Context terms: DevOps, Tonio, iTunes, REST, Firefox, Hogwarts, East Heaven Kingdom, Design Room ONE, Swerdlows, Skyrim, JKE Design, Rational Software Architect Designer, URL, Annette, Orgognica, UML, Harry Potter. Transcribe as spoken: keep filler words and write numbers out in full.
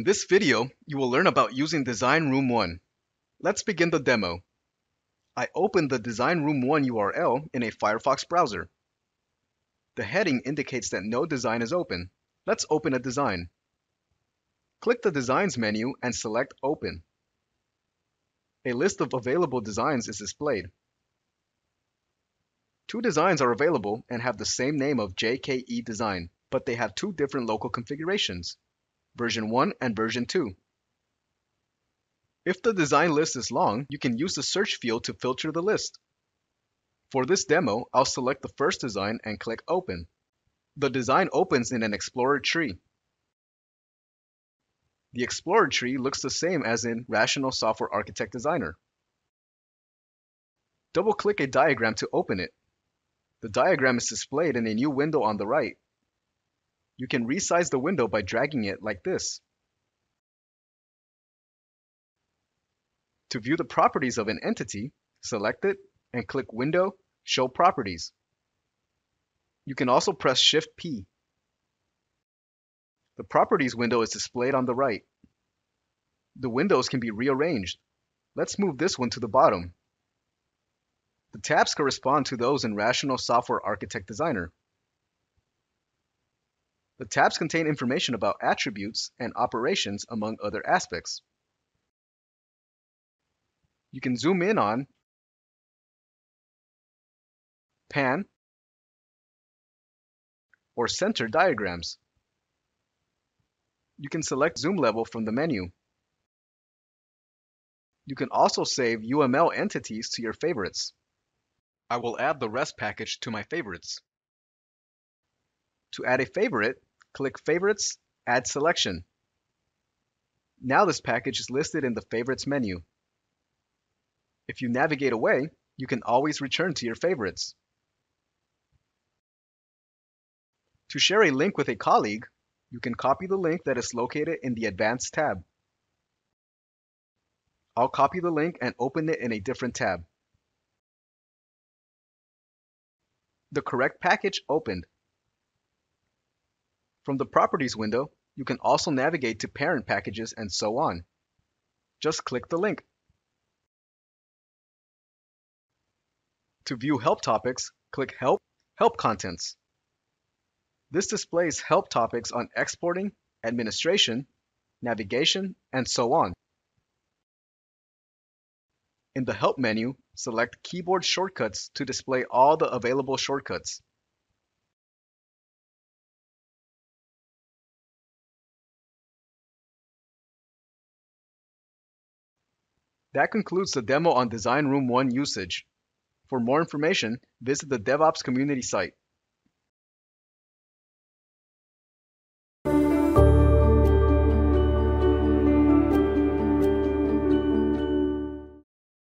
In this video, you will learn about using Design Room ONE. Let's begin the demo. I open the Design Room ONE U R L in a Firefox browser. The heading indicates that no design is open. Let's open a design. Click the Designs menu and select Open. A list of available designs is displayed. Two designs are available and have the same name of J K E Design, but they have two different local configurations. version one and version two. If the design list is long, you can use the search field to filter the list. For this demo, I'll select the first design and click Open. The design opens in an Explorer tree. The Explorer tree looks the same as in Rational Software Architect Designer. Double-click a diagram to open it. The diagram is displayed in a new window on the right. You can resize the window by dragging it like this. To view the properties of an entity, select it and click Window, Show Properties. You can also press Shift P. The Properties window is displayed on the right. The windows can be rearranged. Let's move this one to the bottom. The tabs correspond to those in Rational Software Architect Designer. The tabs contain information about attributes and operations, among other aspects. You can zoom in on, pan, or center diagrams. You can select zoom level from the menu. You can also save U M L entities to your favorites. I will add the REST package to my favorites. To add a favorite, click Favorites, Add Selection. Now this package is listed in the Favorites menu. If you navigate away, you can always return to your favorites. To share a link with a colleague, you can copy the link that is located in the Advanced tab. I'll copy the link and open it in a different tab. The correct package opened. From the Properties window, you can also navigate to Parent Packages and so on. Just click the link. To view Help Topics, click Help, Help Contents. This displays help topics on exporting, administration, navigation, and so on. In the Help menu, select Keyboard Shortcuts to display all the available shortcuts. That concludes the demo on Design Room ONE usage. For more information, visit the DevOps community site.